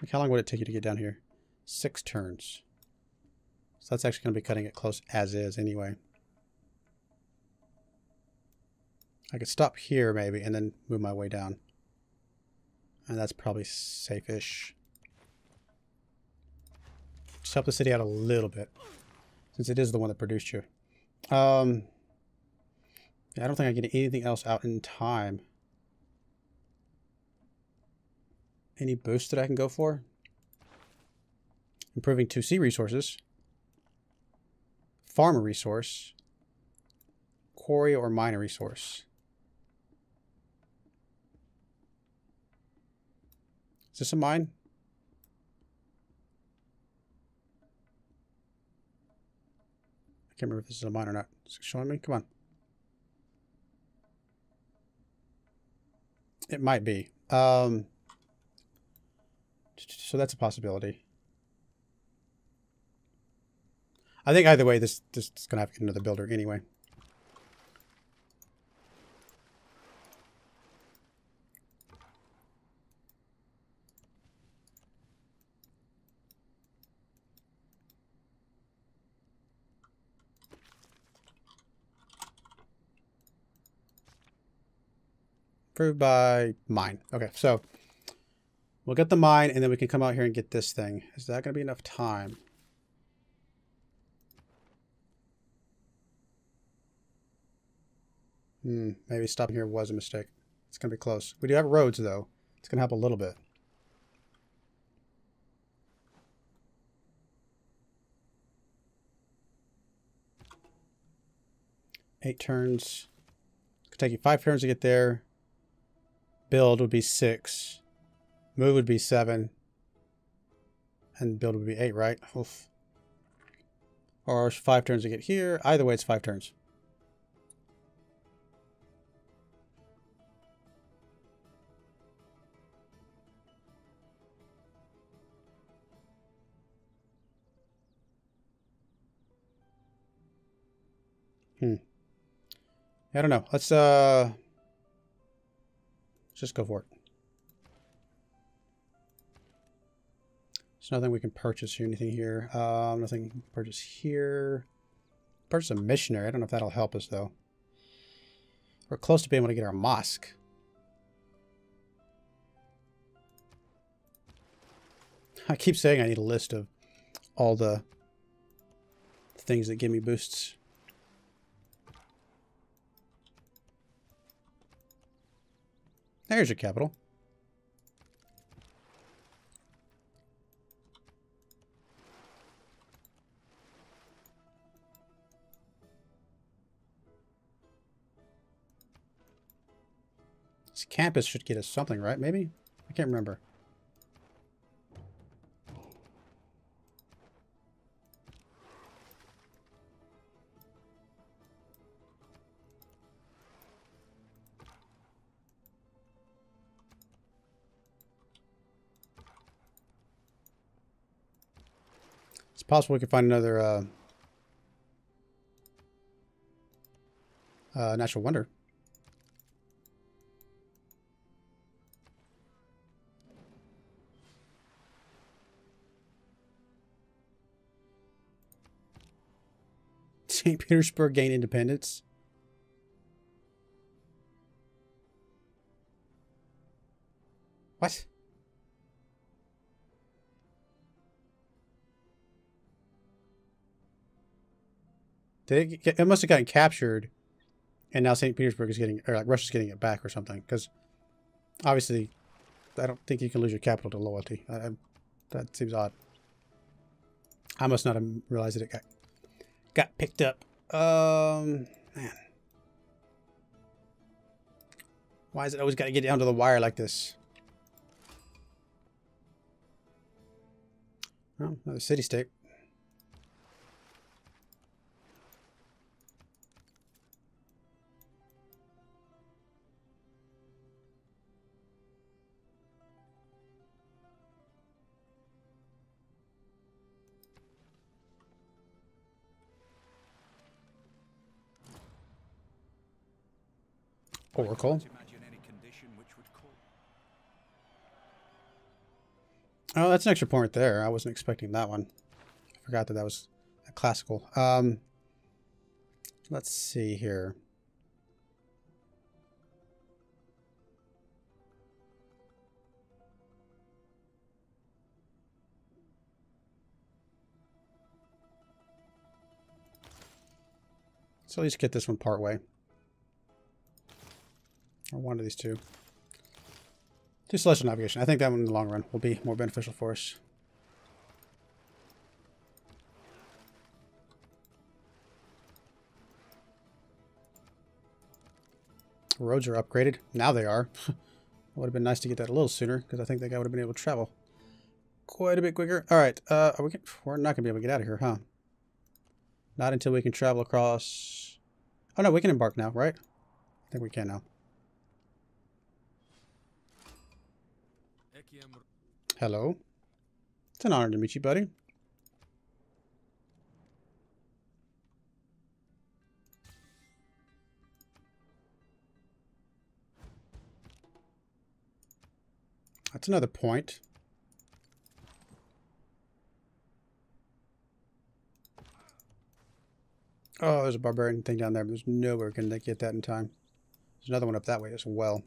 Like, how long would it take you to get down here? 6 turns. So that's actually going to be cutting it close as is anyway. I could stop here maybe and then move my way down. And that's probably safe-ish. Just help the city out a little bit, since it is the one that produced you. I don't think I can get anything else out in time. Any boost that I can go for? Improving 2C resources. Farmer resource. Quarry or miner resource. Is this a mine? I can't remember if this is a mine or not. Is it showing me? Come on. It might be. So that's a possibility. I think either way, this is going to have to get another builder anyway. Approved by mine. Okay, so we'll get the mine and then we can come out here and get this thing. Is that going to be enough time? Maybe stopping here was a mistake. It's going to be close. We do have roads though. It's going to help a little bit. Eight turns. It could take you 5 turns to get there. Build would be 6. Move would be 7. And build would be 8, right? Oof. Or 5 turns to get here. Either way, it's 5 turns. I don't know. Let's just go for it. There's nothing we can purchase here, anything here. Nothing we can purchase here. Purchase a missionary. I don't know if that'll help us, though. We're close to being able to get our mosque. I keep saying I need a list of all the things that give me boosts. There's your capital. This campus should get us something, right? Maybe? I can't remember. Possible we could find another natural wonder. St. Petersburg gained independence. What? It must have gotten captured, and now St. Petersburg is getting, or like Russia's getting it back or something. Because obviously, I don't think you can lose your capital to loyalty. That seems odd. I must not have realized that it got picked up. Man, why is it always got to get down to the wire like this? Oh, another city-state. Oracle. Oh, that's an extra point there. I wasn't expecting that one. I forgot that that was a classical. Let's see here. So at least get this one part way. Or one of these two. Do celestial navigation. I think that one in the long run will be more beneficial for us. Roads are upgraded. Now they are. It would have been nice to get that a little sooner, because I think that guy would have been able to travel quite a bit quicker. Alright, we're not going to be able to get out of here, huh? Not until we can travel across... Oh no, we can embark now, right? I think we can now. Hello. It's an honor to meet you, buddy. That's another point. Oh, there's a barbarian thing down there, but there's nowhere can they get that in time. There's another one up that way as well.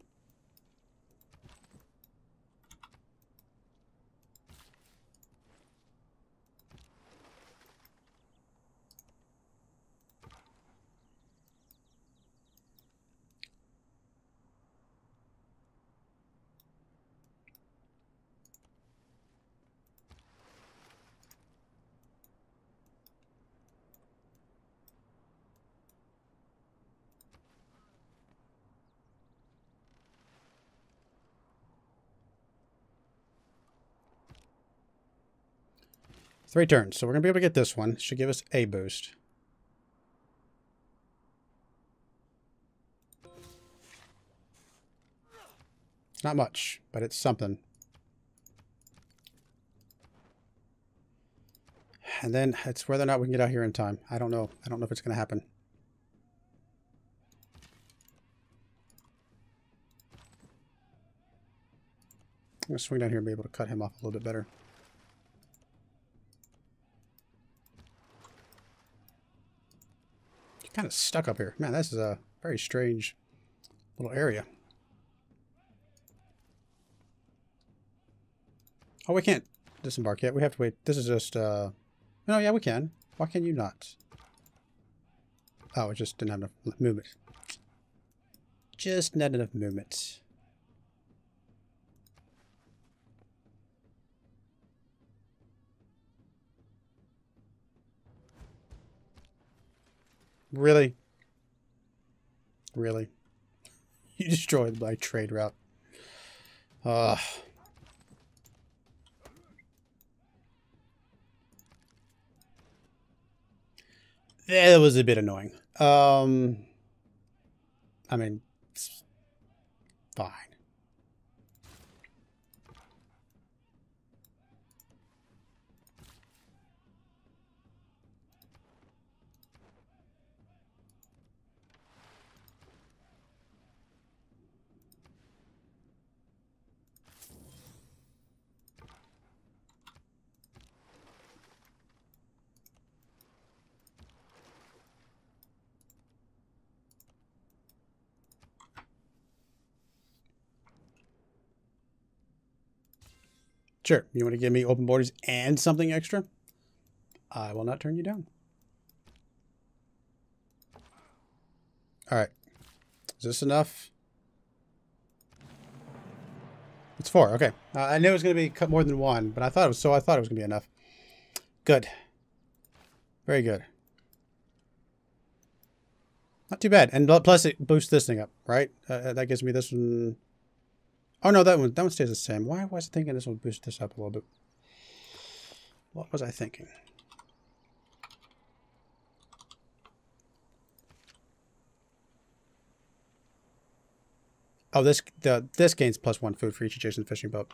Three turns, so we're going to be able to get this one. Should give us a boost. It's not much, but it's something. And then it's whether or not we can get out here in time. I don't know. I don't know if it's going to happen. I'm going to swing down here and be able to cut him off a little bit better. Kind of stuck up here. Man, this is a very strange little area. Oh, we can't disembark yet. We have to wait. This is just, no, yeah, we can. Why can you not? Oh, it just didn't have enough movement. Just not enough movement. Really? Really? You destroyed my trade route. Ugh. That was a bit annoying. I mean, it's fine. Sure, you want to give me open borders and something extra? I will not turn you down. Alright. Is this enough? It's 4, okay. I knew it was going to be cut more than one, but I thought it was going to be enough. Good. Very good. Not too bad. And plus it boosts this thing up, right? That gives me this one... Oh no, that one stays the same. Why was I thinking this would boost this up a little bit? What was I thinking? Oh, this gains +1 food for each adjacent fishing boat.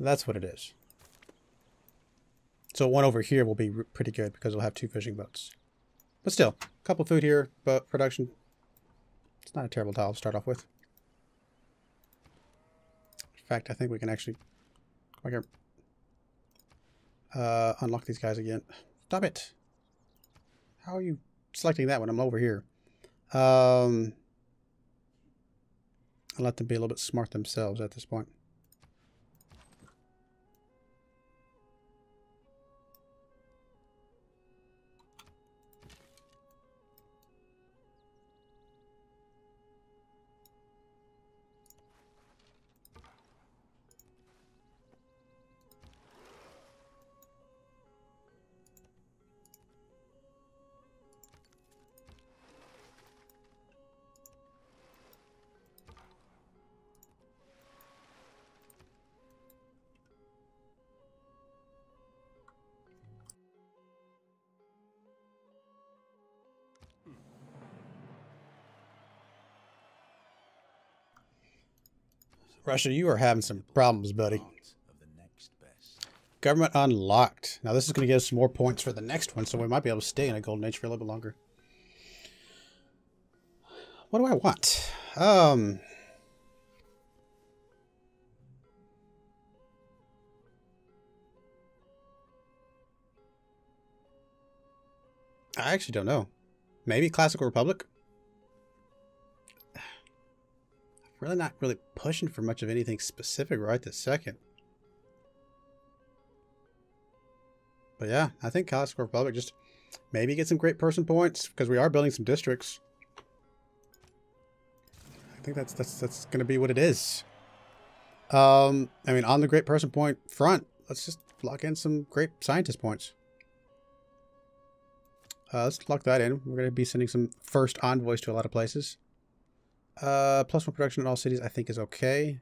That's what it is. So one over here will be pretty good because it'll have 2 fishing boats. But still, a couple food here, but production. It's not a terrible tile to start off with. In fact, I think we can actually... Unlock these guys again. Stop it. How are you selecting that when I'm over here? I'll let them be a little bit smart themselves at this point. Russia, you are having some problems, buddy. Government unlocked. Now this is going to give us some more points for the next one, so we might be able to stay in a golden age for a little bit longer. What do I want? I actually don't know. Maybe Classical Republic? Really not really pushing for much of anything specific right this second. But yeah, I think Classical Republic, just maybe get some great person points because we are building some districts. I think that's going to be what it is. I mean, on the great person point front, let's just lock in some great scientist points. Let's lock that in. We're going to be sending some first envoys to a lot of places. +1 production in all cities, I think, is okay.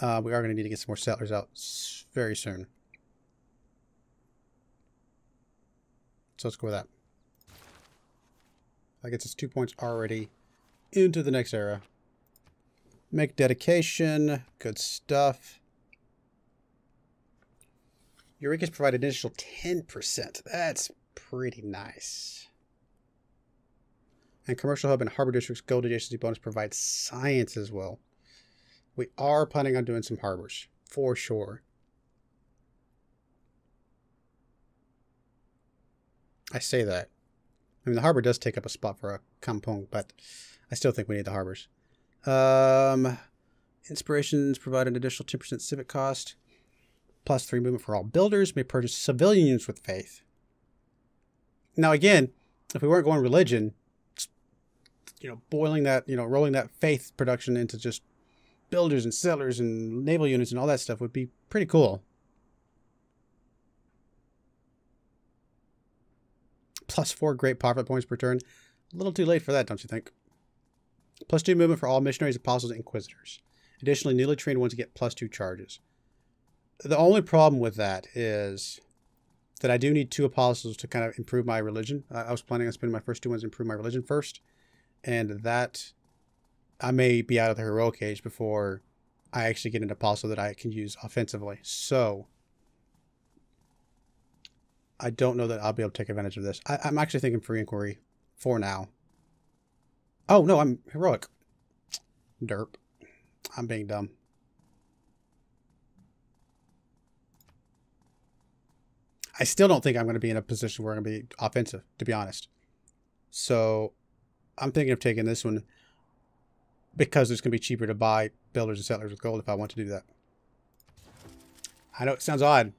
We are going to need to get some more settlers out very soon. So let's go with that. That gets us 2 points already into the next era. Make dedication. Good stuff. Eureka's provide an additional 10%. That's pretty nice. And Commercial Hub and Harbor District's Gold Adjacency bonus provides science as well. We are planning on doing some harbors, for sure. I say that. I mean, the harbor does take up a spot for a Kampung, but I still think we need the harbors. Inspirations provide an additional 10% civic cost. +3 movement for all builders. May purchase civilians with faith. Now, again, if we weren't going religion... you know, boiling that, you know, rolling that faith production into just builders and settlers and naval units and all that stuff would be pretty cool. +4 great profit points per turn. A little too late for that, don't you think? +2 movement for all missionaries, apostles, and inquisitors. Additionally, newly trained ones get +2 charges. The only problem with that is that I do need 2 apostles to kind of improve my religion. I was planning on spending my first 2 ones to improve my religion first. And that I may be out of the heroic age before I actually get an apostle that I can use offensively. So I don't know that I'll be able to take advantage of this. I'm actually thinking free inquiry for now. Oh no, I'm heroic. Derp. I'm being dumb. I still don't think I'm going to be in a position where I'm going to be offensive, to be honest. So I'm thinking of taking this one because it's going to be cheaper to buy builders and settlers with gold if I want to do that. I know it sounds odd.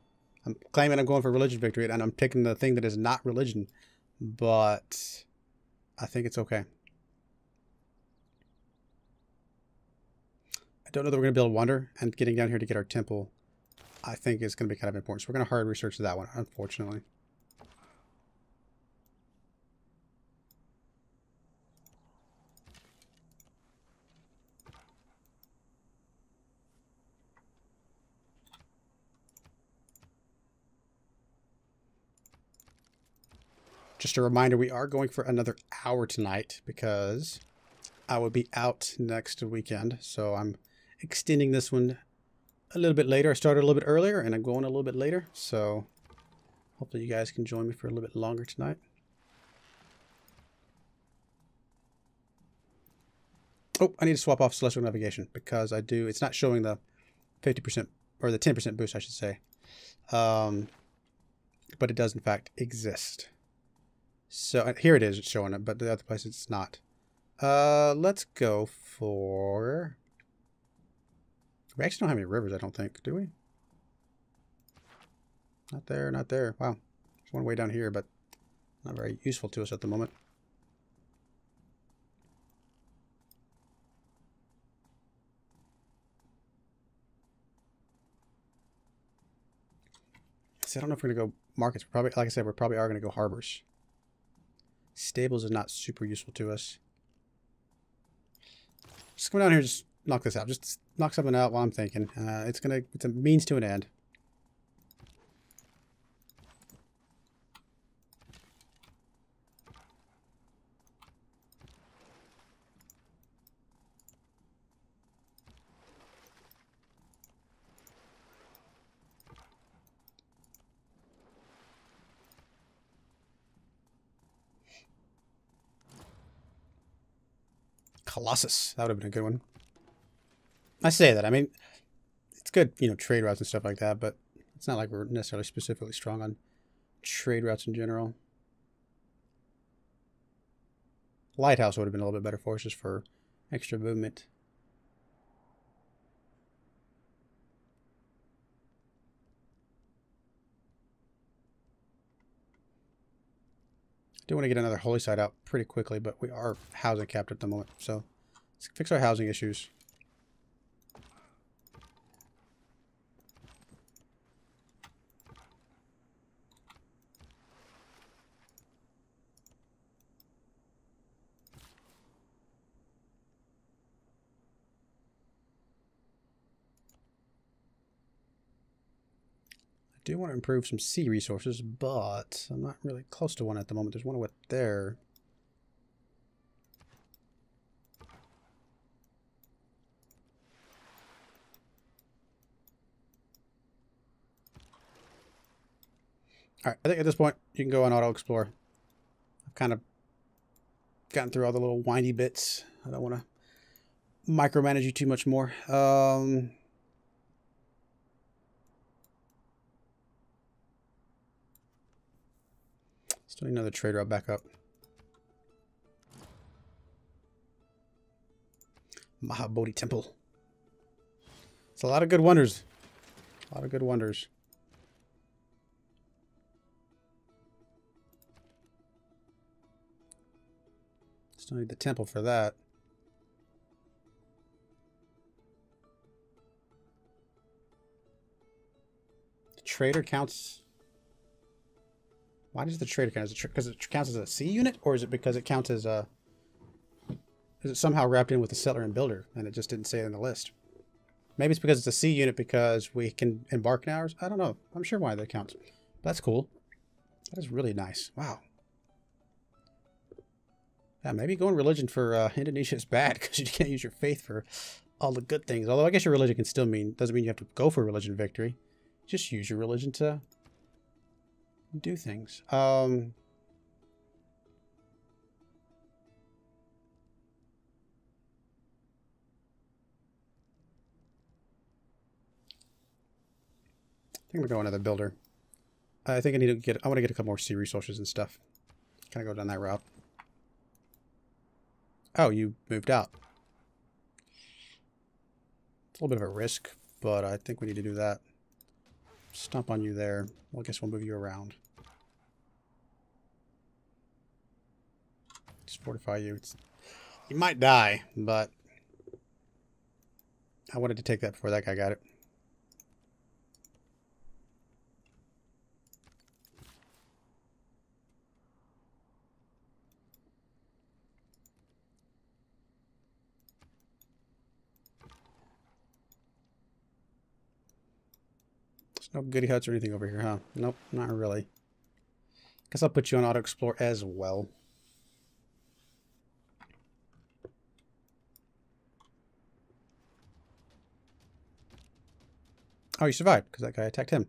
I'm claiming I'm going for religion victory and I'm taking the thing that is not religion, but I think it's okay. I don't know that we're going to build wonder, and getting down here to get our temple I think is going to be kind of important. So we're going to hard research that one, unfortunately. Just a reminder, we are going for another hour tonight because I will be out next weekend. So I'm extending this one a little bit later. I started a little bit earlier and I'm going a little bit later. So hopefully you guys can join me for a little bit longer tonight. Oh, I need to swap off Celestial Navigation because I do. It's not showing the 50% or the 10% boost, I should say. But it does in fact exist. So here it is, it's showing it, but the other place it's not. Let's go for... We actually don't have any rivers, I don't think, do we? Not there, not there. Wow. There's one way down here, but not very useful to us at the moment. I don't know if we're going to go markets. We're probably, like I said, we probably are going to go harbors. Stables is not super useful to us. Just come down here and just knock this out. Just knock something out while I'm thinking. It's a means to an end. Colossus. That would have been a good one. I say that. I mean, it's good, you know, trade routes and stuff like that, but it's not like we're necessarily specifically strong on trade routes in general. Lighthouse would have been a little bit better for us just for extra movement. I do want to get another holy site out pretty quickly, but we are housing capped at the moment, so let's fix our housing issues. I do want to improve some sea resources, but I'm not really close to one at the moment. There's one with there. Alright, I think at this point you can go on auto explore. I've kind of gotten through all the little windy bits. I don't want to micromanage you too much more. Still need another trade route back up. Mahabodhi Temple. It's a lot of good wonders. A lot of good wonders. Still need the temple for that. The trader counts... Why does the trader count? Is it because it counts as a sea unit, or is it because it counts as a... Is it somehow wrapped in with the settler and builder, and it just didn't say it in the list? Maybe it's because it's a sea unit because we can embark in hours? I don't know. I'm sure why that counts. But that's cool. That is really nice. Wow. Yeah, maybe going religion for Indonesia is bad, because you can't use your faith for all the good things. Although I guess your religion can still mean... Doesn't mean you have to go for religion victory. Just use your religion to... do things. I think I'm gonna go another builder. I think I need to get... I want to get a couple more sea resources and stuff. Kind of go down that route. Oh, you moved out. It's a little bit of a risk, but I think we need to do that. Stomp on you there. Well, I guess we'll move you around. Just fortify you. It's, you might die, but I wanted to take that before that guy got it. No goody huts or anything over here, huh? Nope, not really. Guess I'll put you on auto explore as well. Oh, you survived because that guy attacked him.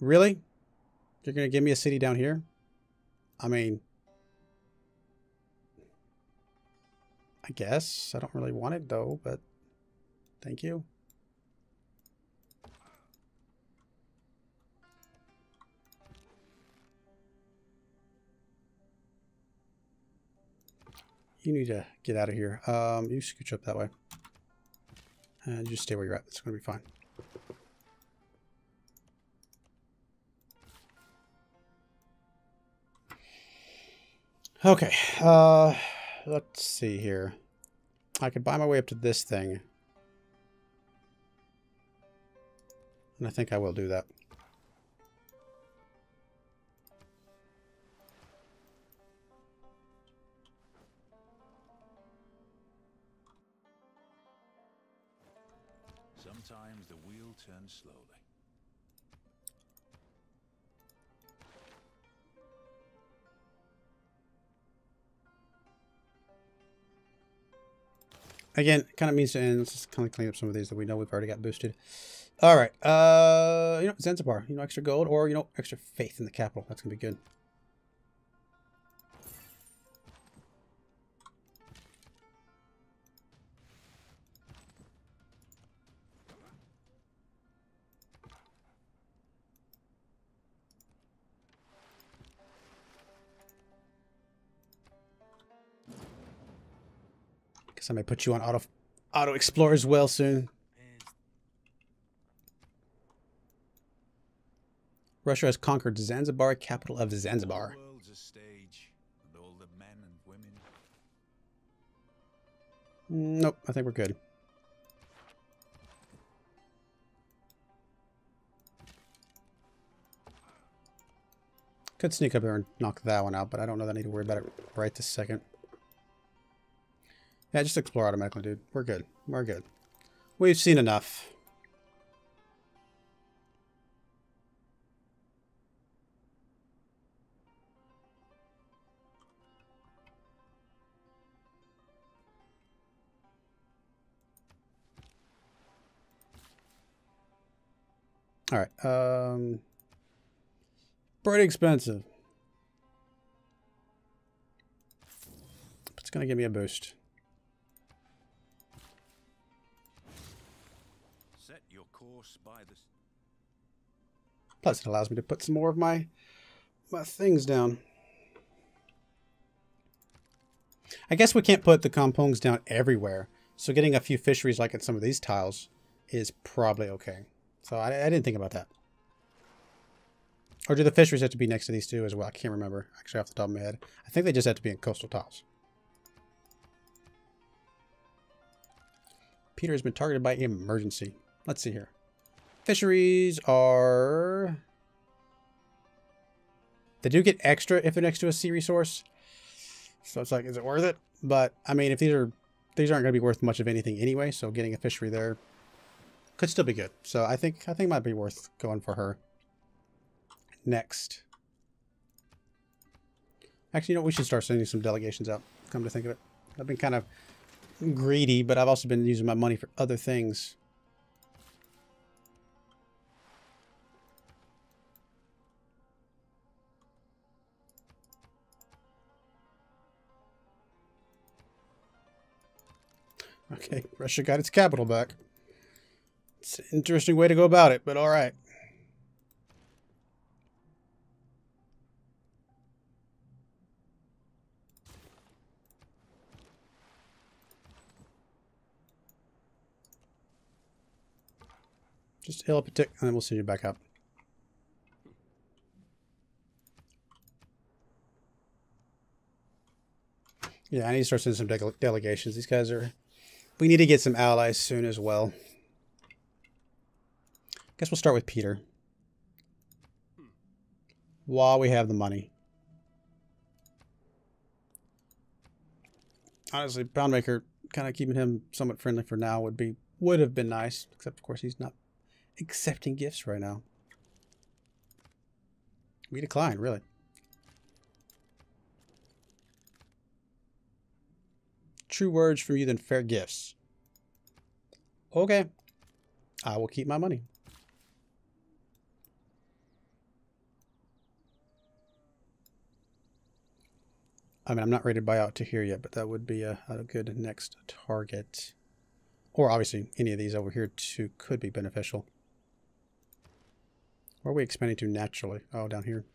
Really? You're gonna give me a city down here? I mean, I guess I don't really want it though, but thank you. You need to get out of here. You scooch up that way. And just stay where you're at. It's going to be fine. Okay. Let's see here. I could buy my way up to this thing. And I think I will do that. Sometimes the wheel turns slowly. Again, kind of means to end. Let's just kind of clean up some of these that we know we've already got boosted. All right. You know, Zanzibar. You know, extra gold or, you know, extra faith in the capital. That's going to be good. I may put you on auto explore as well soon. Russia has conquered Zanzibar, capital of Zanzibar. The world's a stage, with all the men and women. Nope, I think we're good. Could sneak up here and knock that one out, but I don't know that I need to worry about it right this second. Yeah, just explore automatically, dude. We're good. We're good. We've seen enough. All right. Pretty expensive. It's going to give me a boost. Plus, it allows me to put some more of my things down. I guess we can't put the kampongs down everywhere, so getting a few fisheries like at some of these tiles is probably okay. So I didn't think about that. Or do the fisheries have to be next to these two as well? I can't remember actually off the top of my head. I think they just have to be in coastal tiles. Peter has been targeted by emergency. Let's see here. Fisheries are... They do get extra if they're next to a sea resource. So it's like, is it worth it? But, I mean, if these aren't going to be worth much of anything anyway, so getting a fishery there could still be good. So I think it might be worth going for her. Next. Actually, you know, we should start sending some delegations out, come to think of it. I've been kind of greedy, but I've also been using my money for other things. Okay, Russia got its capital back. It's an interesting way to go about it, but all right. Just heal up a tick, and then we'll send you back up. Yeah, I need to start sending some delegations. These guys are... We need to get some allies soon as well. I guess we'll start with Peter. While we have the money. Honestly, Poundmaker, kind of keeping him somewhat friendly for now would have been nice. Except, of course, he's not accepting gifts right now. We decline, really. True words from you than fair gifts. Okay. I will keep my money. I mean, I'm not ready to buy out to here yet, but that would be a good next target. Or obviously, any of these over here too could be beneficial. Where are we expanding to naturally? Oh, down here.